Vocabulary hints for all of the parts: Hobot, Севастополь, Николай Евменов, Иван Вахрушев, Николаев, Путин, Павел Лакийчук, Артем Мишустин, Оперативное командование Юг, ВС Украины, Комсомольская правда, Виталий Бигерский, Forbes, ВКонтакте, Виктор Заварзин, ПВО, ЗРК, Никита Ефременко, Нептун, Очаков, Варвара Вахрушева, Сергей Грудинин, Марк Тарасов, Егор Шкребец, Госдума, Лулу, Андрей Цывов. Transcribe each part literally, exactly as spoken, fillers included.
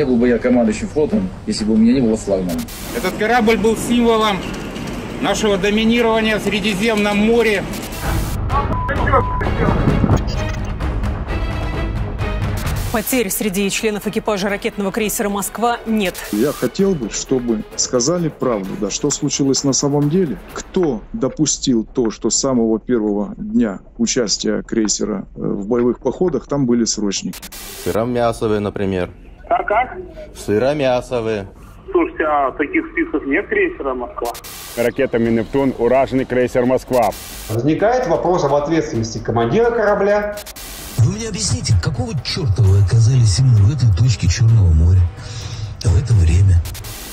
Не был бы я командующим флотом, если бы у меня не было флагмана. Этот корабль был символом нашего доминирования в Средиземном море. Потерь среди членов экипажа ракетного крейсера «Москва» нет. Я хотел бы, чтобы сказали правду, да, что случилось на самом деле. Кто допустил то, что с самого первого дня участия крейсера в боевых походах там были срочники? Сыромясовы, например. А как? Сыромясовы. Слушайте, а таких списков нет крейсера «Москва»? Ракетами «Нептун» ураженный крейсер «Москва». Возникает вопрос об ответственности командира корабля. Вы мне объясните, какого черта вы оказались именно в этой точке Черного моря, в это время?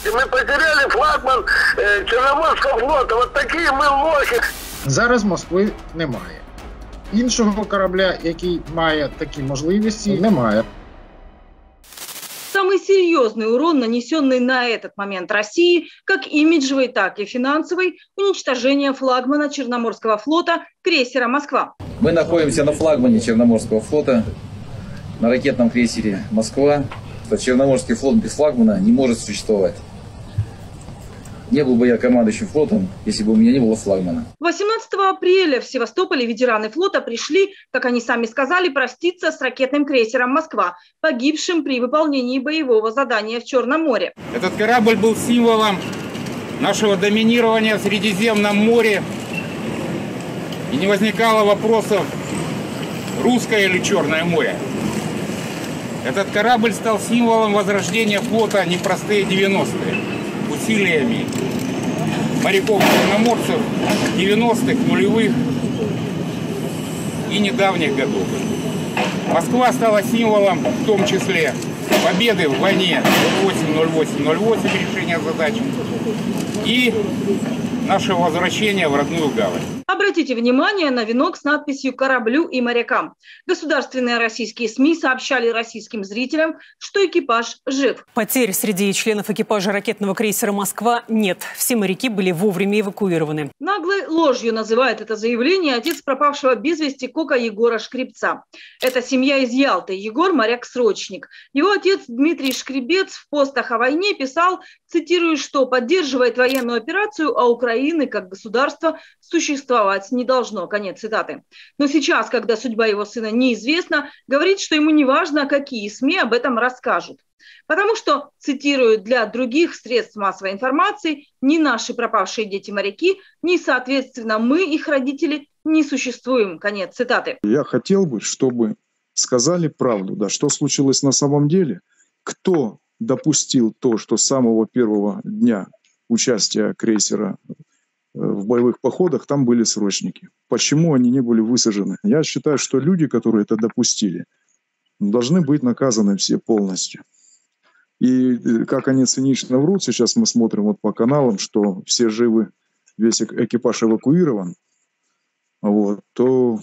Мы потеряли флагман э, Черноморского флота, вот такие мы лохи. Зараз Москви немає. Іншого корабля, який має такі можливості, немає. Самый серьезный урон, нанесенный на этот момент России, как имиджевый, так и финансовый, уничтожение флагмана Черноморского флота крейсера «Москва». Мы находимся на флагмане Черноморского флота, на ракетном крейсере «Москва». Черноморский флот без флагмана не может существовать. Не был бы я командующим флотом, если бы у меня не было флагмана. восемнадцатого апреля в Севастополе ветераны флота пришли, как они сами сказали, проститься с ракетным крейсером «Москва», погибшим при выполнении боевого задания в Черном море. Этот корабль был символом нашего доминирования в Средиземном море. И не возникало вопросов, русское или Черное море. Этот корабль стал символом возрождения флота «Непростые девяностые». Усилиями моряков-черноморцев девяностых, нулевых и недавних годов. Москва стала символом, в том числе, победы в войне ноль восемь ноль восемь ноль восемь, решения задач и наше возвращение в родную гавань. Обратите внимание на венок с надписью «Кораблю и морякам». Государственные российские СМИ сообщали российским зрителям, что экипаж жив. Потерь среди членов экипажа ракетного крейсера «Москва» нет. Все моряки были вовремя эвакуированы. Наглой ложью называет это заявление отец пропавшего без вести кока Егора Шкребца. Это семья из Ялты. Егор – моряк-срочник. Его отец Дмитрий Шкребец в постах о войне писал, цитирую, что поддерживает военную операцию, а Украины как государства существовать не должно. Конец цитаты. Но сейчас, когда судьба его сына неизвестна, говорит, что ему не важно, какие СМИ об этом расскажут. Потому что, цитирую, для других средств массовой информации ни наши пропавшие дети-моряки, ни, соответственно, мы, их родители, не существуем. Конец цитаты. Я хотел бы, чтобы сказали правду, да, что случилось на самом деле, кто допустил то, что с самого первого дня участия крейсера в боевых походах там были срочники. Почему они не были высажены? Я считаю, что люди, которые это допустили, должны быть наказаны все полностью. И как они цинично врут, сейчас мы смотрим вот по каналам, что все живы, весь экипаж эвакуирован, вот, то...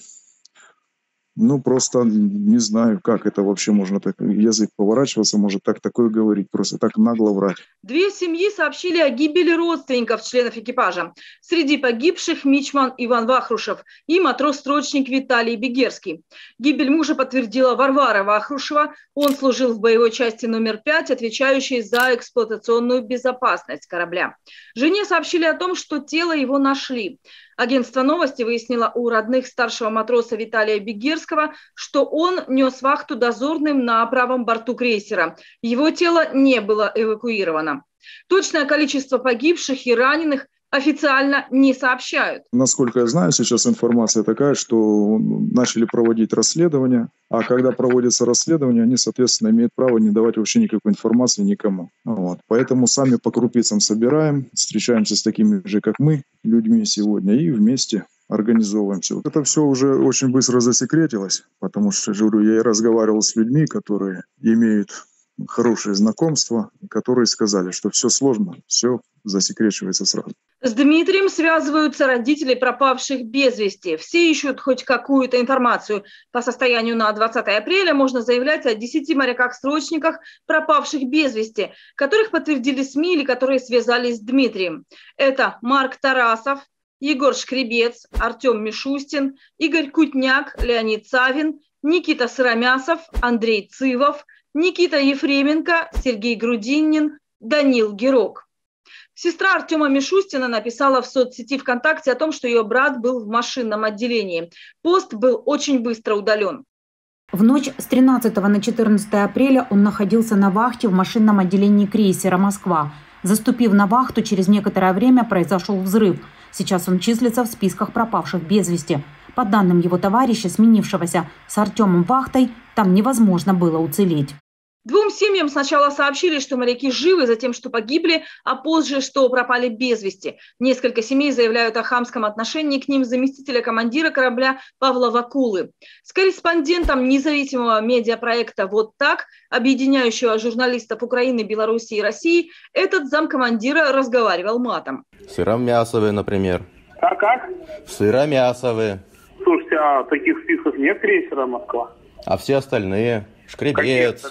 Ну, просто не знаю, как это вообще можно так, язык поворачиваться, может так такое говорить, просто так нагло врать. Две семьи сообщили о гибели родственников членов экипажа. Среди погибших мичман Иван Вахрушев и матрос-срочник Виталий Бигерский. Гибель мужа подтвердила Варвара Вахрушева. Он служил в боевой части номер пять, отвечающей за эксплуатационную безопасность корабля. Жене сообщили о том, что тело его нашли. Агентство «Новости» выяснило у родных старшего матроса Виталия Бигерского, что он нес вахту дозорным на правом борту крейсера. Его тело не было эвакуировано. Точное количество погибших и раненых официально не сообщают. Насколько я знаю, сейчас информация такая, что начали проводить расследование, а когда проводятся расследования, они, соответственно, имеют право не давать вообще никакой информации никому. Вот. Поэтому сами по крупицам собираем, встречаемся с такими же, как мы, людьми сегодня, и вместе организовываемся. Вот это все уже очень быстро засекретилось, потому что, говорю, я и разговаривал с людьми, которые имеют хорошие знакомства, которые сказали, что все сложно, все засекречивается сразу. С Дмитрием связываются родители пропавших без вести. Все ищут хоть какую-то информацию. По состоянию на двадцатое апреля можно заявлять о десяти моряках-срочниках, пропавших без вести, которых подтвердили СМИ или которые связались с Дмитрием. Это Марк Тарасов, Егор Шкребец, Артем Мишустин, Игорь Кутняк, Леонид Савин, Никита Сыромясов, Андрей Цывов, Никита Ефременко, Сергей Грудинин, Данил Герок. Сестра Артема Мишустина написала в соцсети ВКонтакте о том, что ее брат был в машинном отделении. Пост был очень быстро удален. В ночь с тринадцатого на четырнадцатое апреля он находился на вахте в машинном отделении крейсера «Москва». Заступив на вахту, через некоторое время произошел взрыв. Сейчас он числится в списках пропавших без вести. По данным его товарища, сменившегося с Артемом вахтой, там невозможно было уцелеть. Двум семьям сначала сообщили, что моряки живы, затем, что погибли, а позже, что пропали без вести. Несколько семей заявляют о хамском отношении к ним заместителя командира корабля Павла Вакулы. С корреспондентом независимого медиапроекта «Вот так», объединяющего журналистов Украины, Белоруссии и России, этот замкомандира разговаривал матом. Сыромясовы, например. А как? Сыромясовы. Слушайте, а таких списков нет крейсера «Москва»? А все остальные? Шкребец.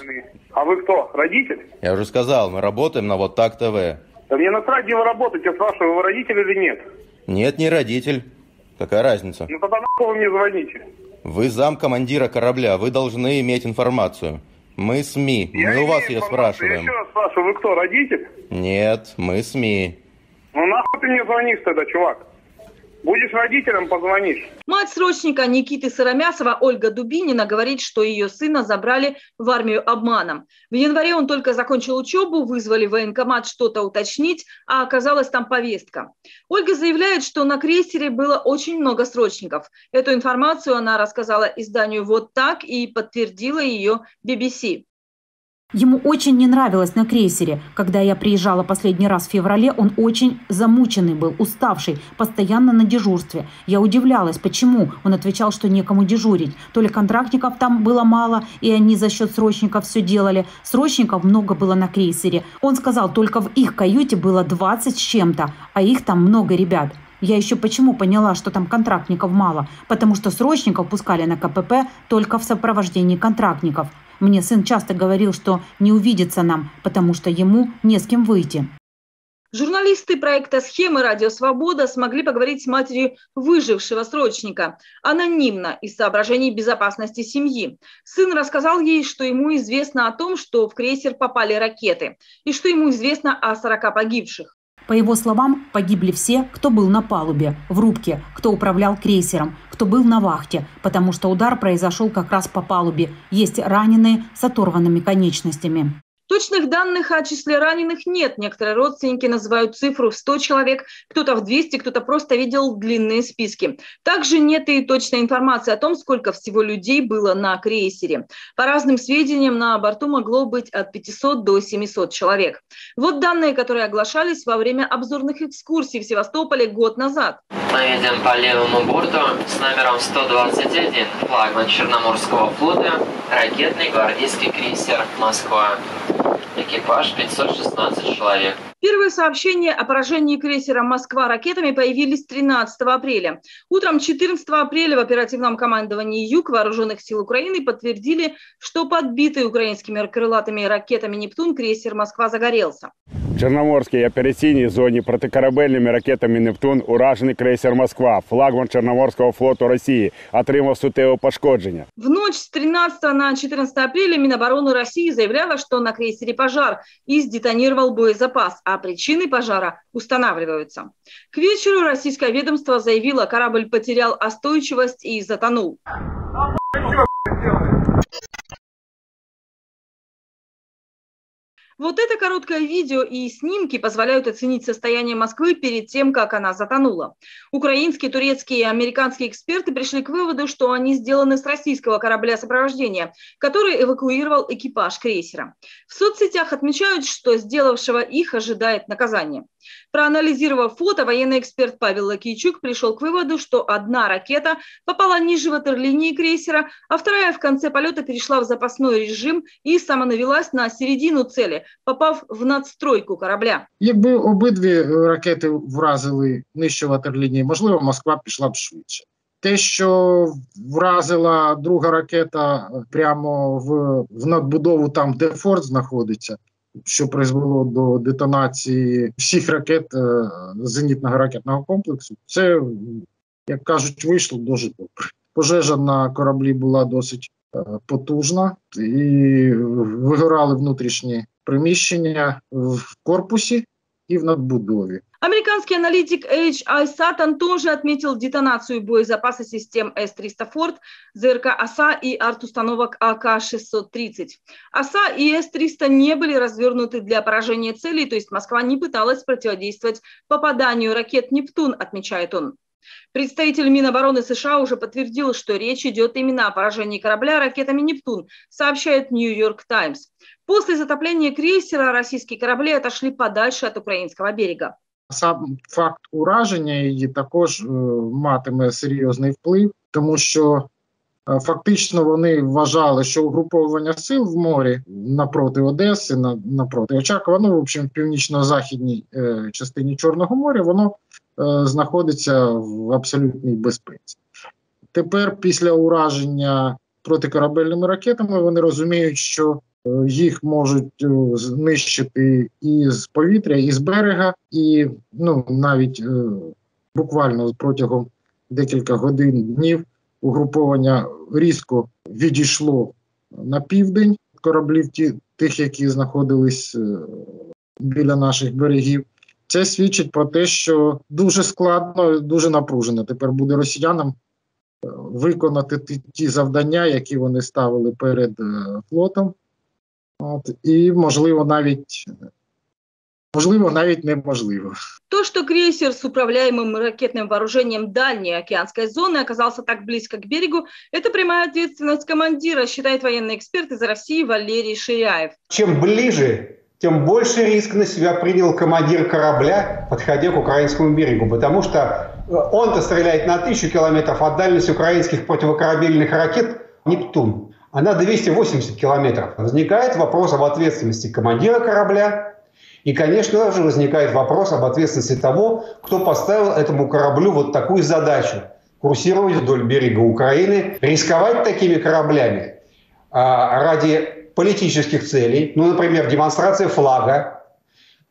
А вы кто? Родитель? Я уже сказал, мы работаем на «Вот так ТВ». Да мне насрать, где вы работаете, я спрашиваю, вы родитель или нет? Нет, не родитель. Какая разница? Ну тогда нахуй вы мне звоните. Вы замкомандира корабля, вы должны иметь информацию. Мы СМИ, я мы у вас ее спрашиваем. Я еще раз спрашиваю, вы кто, родитель? Нет, мы СМИ. Ну нахуй ты мне звонишь тогда, чувак? Будешь родителям, позвонишь. Мать срочника Никиты Сыромясова Ольга Дубинина говорит, что ее сына забрали в армию обманом. В январе он только закончил учебу, вызвали в военкомат что-то уточнить, а оказалась там повестка. Ольга заявляет, что на крейсере было очень много срочников. Эту информацию она рассказала изданию «Вот так» и подтвердила ее би би си. Ему очень не нравилось на крейсере. Когда я приезжала последний раз в феврале, он очень замученный был, уставший, постоянно на дежурстве. Я удивлялась, почему. Он отвечал, что некому дежурить. То ли контрактников там было мало, и они за счет срочников все делали. Срочников много было на крейсере. Он сказал, только в их каюте было двадцать с чем-то, а их там много ребят. Я еще почему поняла, что там контрактников мало? Потому что срочников пускали на ка пэ пэ только в сопровождении контрактников. Мне сын часто говорил, что не увидится нам, потому что ему не с кем выйти. Журналисты проекта «Схемы Радио Свобода» смогли поговорить с матерью выжившего срочника анонимно из соображений безопасности семьи. Сын рассказал ей, что ему известно о том, что в крейсер попали ракеты, и что ему известно о сорока погибших. По его словам, погибли все, кто был на палубе, в рубке, кто управлял крейсером, кто был на вахте, потому что удар произошел как раз по палубе. Есть раненые с оторванными конечностями. Точных данных о числе раненых нет. Некоторые родственники называют цифру в сто человек, кто-то в двести, кто-то просто видел длинные списки. Также нет и точной информации о том, сколько всего людей было на крейсере. По разным сведениям, на борту могло быть от пятисот до семисот человек. Вот данные, которые оглашались во время обзорных экскурсий в Севастополе год назад. Мы едем по левому борту с номером сто двадцать один, флагман Черноморского флота, ракетный гвардейский крейсер «Москва». Экипаж пятьсот шестнадцать человек. Первые сообщения о поражении крейсера «Москва» ракетами появились тринадцатого апреля. Утром четырнадцатого апреля в Оперативном командовании Юг Вооруженных сил Украины подтвердили, что подбитый украинскими крылатыми ракетами «Нептун» крейсер «Москва» загорелся. В Черноморській операційній зоні протикорабельними ракетами «Нептун» уражений крейсер «Москва», флагман Чорноморського флоту Росії, отримав суттєве пошкодження. В ночь с тринадцатого на четырнадцатое апреля Минобороны России заявляла, что на крейсере пожар и сдетонировал боезапас, а причины пожара устанавливаются. К вечеру российское ведомство заявило, корабль потерял остойчивость и затонул. Вот это короткое видео и снимки позволяют оценить состояние Москвы перед тем, как она затонула. Украинские, турецкие и американские эксперты пришли к выводу, что они сделаны с российского корабля сопровождения, который эвакуировал экипаж крейсера. В соцсетях отмечают, что сделавшего их ожидает наказание. Проанализировав фото, военный эксперт Павел Лакийчук пришел к выводу, что одна ракета попала ниже ватерлинии крейсера, а вторая в конце полета перешла в запасной режим и самонавелась на середину цели, попав в надстройку корабля. Якби обидві ракети вразили нижче ватерлінії, можливо, Москва пішла б швидше. Те, що вразила друга ракета прямо в, в надбудову, там, де форт знаходиться, що призвело до детонації всіх ракет зенітного ракетного комплексу, це, як кажуть, вийшло дуже добре. Пожежа на кораблі була досить потужна і вигорали внутрішні приміщення в корпусі и в надбудове. Американский аналитик эйч ай Satan тоже отметил детонацию боезапаса систем эс триста «Форд», ЗРК «Оса» и артустановок а ка шестьсот тридцать. «Оса» и эс триста не были развернуты для поражения целей, то есть Москва не пыталась противодействовать попаданию ракет «Нептун», отмечает он. Представитель Минобороны США уже подтвердил, что речь идет именно о поражении корабля ракетами «Нептун», сообщает «Нью-Йорк Таймс». После затопления крейсера российские корабли отошли подальше от украинского берега. Сам факт ураження її також матиме серйозний вплив, тому що фактично вони вважали, що угруповання сил в морі напроти Одеси, напроти Очакова, ну, в общем, в північно-західній частині Чорного моря, воно знаходиться в абсолютній безпеці. Тепер після ураження протикорабельними ракетами вони розуміють, що їх можуть знищити і з повітря, і з берега, і ну, навіть е, буквально протягом декілька годин, днів угруповання різко відійшло на південь кораблів ті, тих, які знаходились е, біля наших берегів. Це свідчить про те, що дуже складно, дуже напружено тепер буде росіянам виконати ті, ті завдання, які вони ставили перед е, флотом. Вот. И, возможно, навіть, возможно, навіть неможливо. То, что крейсер с управляемым ракетным вооружением дальней океанской зоны оказался так близко к берегу, это прямая ответственность командира, считает военный эксперт из России Валерий Ширяев. Чем ближе, тем больше риск на себя принял командир корабля, подходя к украинскому берегу, потому что он-то стреляет на тысячу километров, а дальность украинских противокорабельных ракет «Нептун», она двести восемьдесят километров. Возникает вопрос об ответственности командира корабля. И, конечно же, возникает вопрос об ответственности того, кто поставил этому кораблю вот такую задачу – курсировать вдоль берега Украины, рисковать такими кораблями а, ради политических целей, ну, например, демонстрация флага,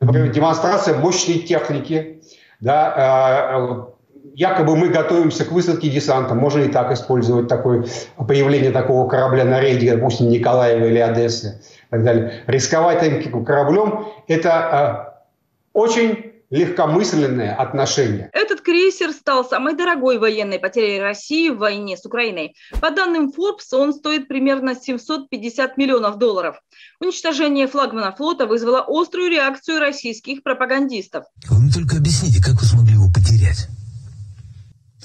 например, демонстрация мощной техники, да, а, якобы мы готовимся к высадке десанта. Можно и так использовать такое, появление такого корабля на рейде, допустим, Николаева или Одессы и так далее. Рисковать таким кораблем – это э, очень легкомысленное отношение. Этот крейсер стал самой дорогой военной потерей России в войне с Украиной. По данным Forbes, он стоит примерно семьсот пятьдесят миллионов долларов. Уничтожение флагмана флота вызвало острую реакцию российских пропагандистов. Вы мне только объясните, как вы смогли его потерять?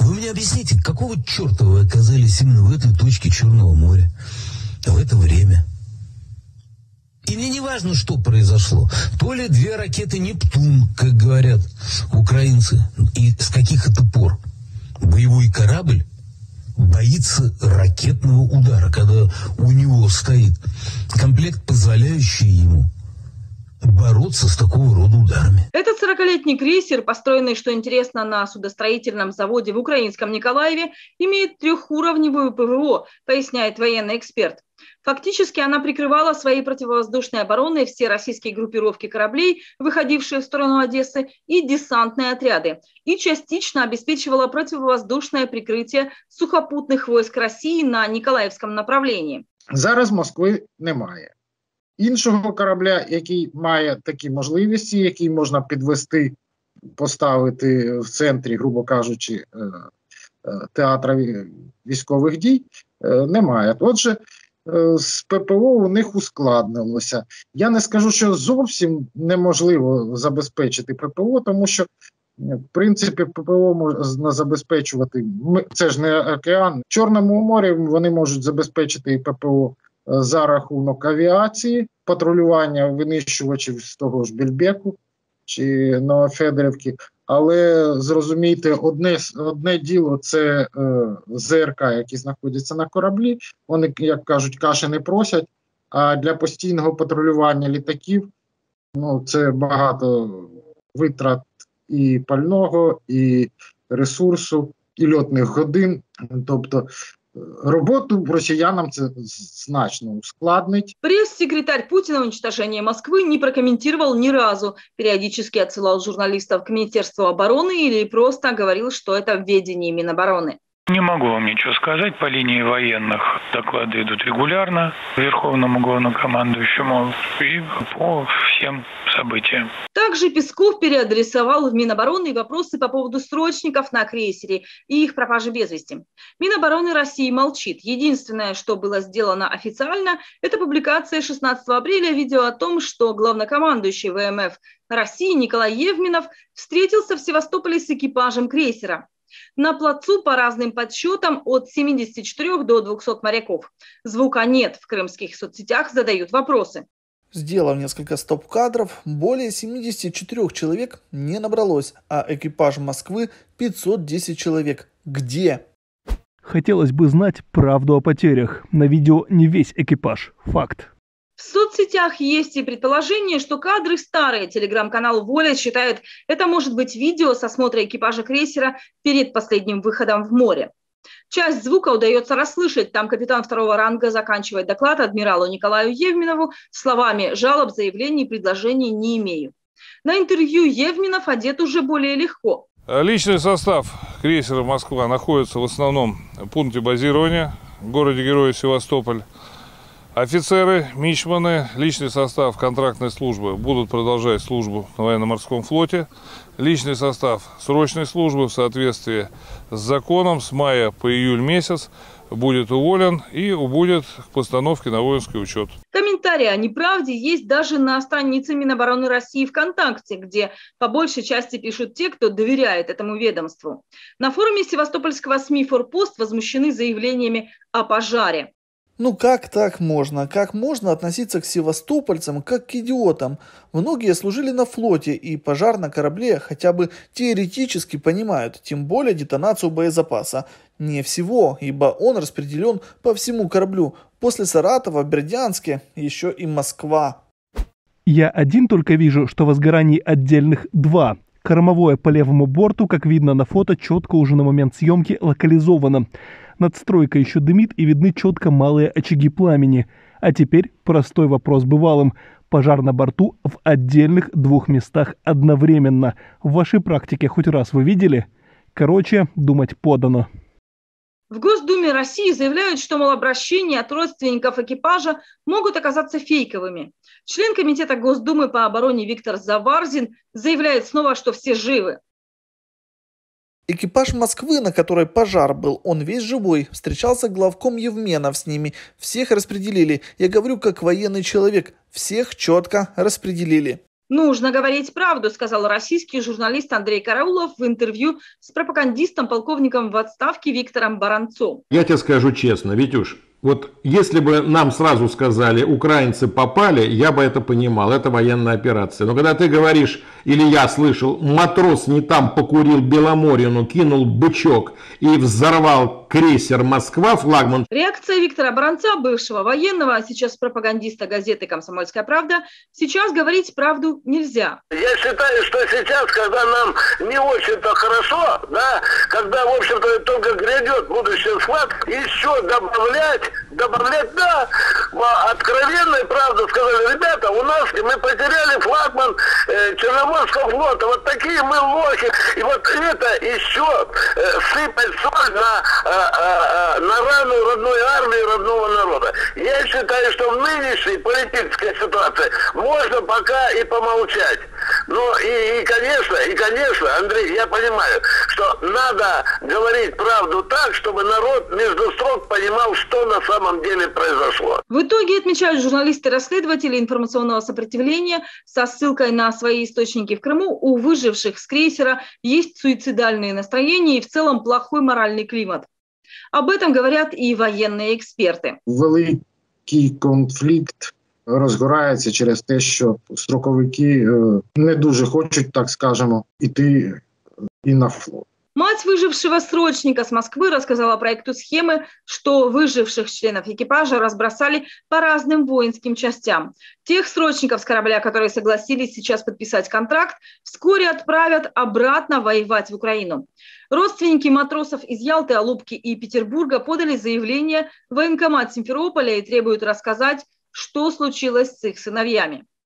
Вы мне объясните, какого черта вы оказались именно в этой точке Черного моря, в это время? И мне не важно, что произошло. То ли две ракеты «Нептун», как говорят украинцы, и с каких это пор боевой корабль боится ракетного удара, когда у него стоит комплект, позволяющий ему бороться с такого рода ударами. Этот сорокалетний крейсер, построенный, что интересно, на судостроительном заводе в украинском Николаеве, имеет трехуровневую ПВО, поясняет военный эксперт. Фактически она прикрывала своей противовоздушной обороной все российские группировки кораблей, выходившие в сторону Одессы, и десантные отряды, и частично обеспечивала противовоздушное прикрытие сухопутных войск России на Николаевском направлении. Зараз Москвы немає. Іншого корабля, який має такі можливості, який можна підвести, поставити в центрі, грубо кажучи, театра військових дій, немає. Отже, з ППО у них ускладнилося. Я не скажу, що зовсім неможливо забезпечити ППО, тому що, в принципі, ППО можна забезпечувати, це ж не океан, в Чорному морі вони можуть забезпечити і ППО за рахунок авіації, патрулювання винищувачів з того ж Більбеку чи Новофедорівки. Але, зрозумійте, одне, одне діло – це е, ЗРК, які знаходяться на кораблі. Вони, як кажуть, каші не просять, а для постійного патрулювання літаків ну, це багато витрат і пального, і ресурсу, і льотних годин. Тобто, работу россиянам это значно ускладнить. Пресс-секретарь Путина уничтожение Москвы не прокомментировал ни разу. Периодически отсылал журналистов к Министерству обороны или просто говорил, что это в ведении Минобороны. Не могу вам ничего сказать. По линии военных доклады идут регулярно Верховному главнокомандующему и по всем событиям. Также Песков переадресовал в Минобороны вопросы по поводу срочников на крейсере и их пропажи без вести. Минобороны России молчит. Единственное, что было сделано официально, это публикация шестнадцатого апреля видео о том, что главнокомандующий ВМФ России Николай Евменов встретился в Севастополе с экипажем крейсера. На плацу по разным подсчетам от семидесяти четырёх до двухсот моряков. Звука нет, в крымских соцсетях задают вопросы. Сделав несколько стоп-кадров, более семидесяти четырёх человек не набралось, а экипаж Москвы пятьсот десять человек. Где? Хотелось бы знать правду о потерях. На видео не весь экипаж. Факт. В соцсетях есть и предположение, что кадры старые. Телеграм-канал «Воля» считает, это может быть видео со смотра экипажа крейсера перед последним выходом в море. Часть звука удается расслышать. Там капитан второго ранга заканчивает доклад адмиралу Николаю Евменову словами «жалоб, заявлений, предложений не имею». На интервью Евменов одет уже более легко. Личный состав крейсера «Москва» находится в основном в пункте базирования в городе-герое Севастополь. Офицеры, мичманы, личный состав контрактной службы будут продолжать службу на военно-морском флоте. Личный состав срочной службы в соответствии с законом с мая по июль месяц будет уволен и убудет к постановке на воинский учет. Комментарии о неправде есть даже на странице Минобороны России ВКонтакте, где по большей части пишут те, кто доверяет этому ведомству. На форуме севастопольского СМИ «Форпост» возмущены заявлениями о пожаре. Ну как так можно? Как можно относиться к севастопольцам как к идиотам? Многие служили на флоте, и пожар на корабле хотя бы теоретически понимают, тем более детонацию боезапаса. Не всего, ибо он распределен по всему кораблю. После Саратова, Бердянске, еще и Москва. Я один только вижу, что возгораний отдельных два. Кормовое по левому борту, как видно на фото, четко уже на момент съемки локализовано. Надстройка еще дымит и видны четко малые очаги пламени. А теперь простой вопрос бывалым. Пожар на борту в отдельных двух местах одновременно. В вашей практике хоть раз вы видели? Короче, думать подано. В Госдуме России заявляют, что малообращения от родственников экипажа могут оказаться фейковыми. Член комитета Госдумы по обороне Виктор Заварзин заявляет снова, что все живы. Экипаж Москвы, на которой пожар был, он весь живой. Встречался главком Евменов с ними. Всех распределили. Я говорю, как военный человек. Всех четко распределили. «Нужно говорить правду», сказал российский журналист Андрей Караулов в интервью с пропагандистом, полковником в отставке Виктором Баранцом. Я тебе скажу честно, Витюш, вот если бы нам сразу сказали, украинцы попали, я бы это понимал, это военная операция. Но когда ты говоришь, или я слышал, матрос не там покурил Беломорину, кинул бычок и взорвал крейсер «Москва», флагман. Реакция Виктора Баранца, бывшего военного, а сейчас пропагандиста газеты «Комсомольская правда», сейчас говорить правду нельзя. Я считаю, что сейчас, когда нам не очень-то хорошо, да, когда, в общем-то, только грядет будущая схватка, еще добавлять, добавлять, да, откровенную правду сказали, ребята, у нас мы потеряли флагман э, Черноморского флота, вот такие мы лохи, и вот это еще э, сыпать соль на... Э, на рану родной армии, родного народа. Я считаю, что в нынешней политической ситуации можно пока и помолчать. Ну и, и, конечно, и, конечно, Андрей, я понимаю, что надо говорить правду так, чтобы народ между строк понимал, что на самом деле произошло. В итоге, отмечают журналисты-расследователи информационного сопротивления, со ссылкой на свои источники в Крыму, у выживших с крейсера есть суицидальные настроения и в целом плохой моральный климат. Об этом говорят и военные експерти. Великий конфлікт розгорається через те, що строковики не дуже хочуть, так скажемо, іти і на флот. Мать выжившего срочника с Москвы рассказала проекту «Схемы», что выживших членов экипажа разбросали по разным воинским частям. Тех срочников с корабля, которые согласились сейчас подписать контракт, вскоре отправят обратно воевать в Украину. Родственники матросов из Ялты, Алупки и Петербурга подали заявление в военкомат Симферополя и требуют рассказать, что случилось с их сыновьями.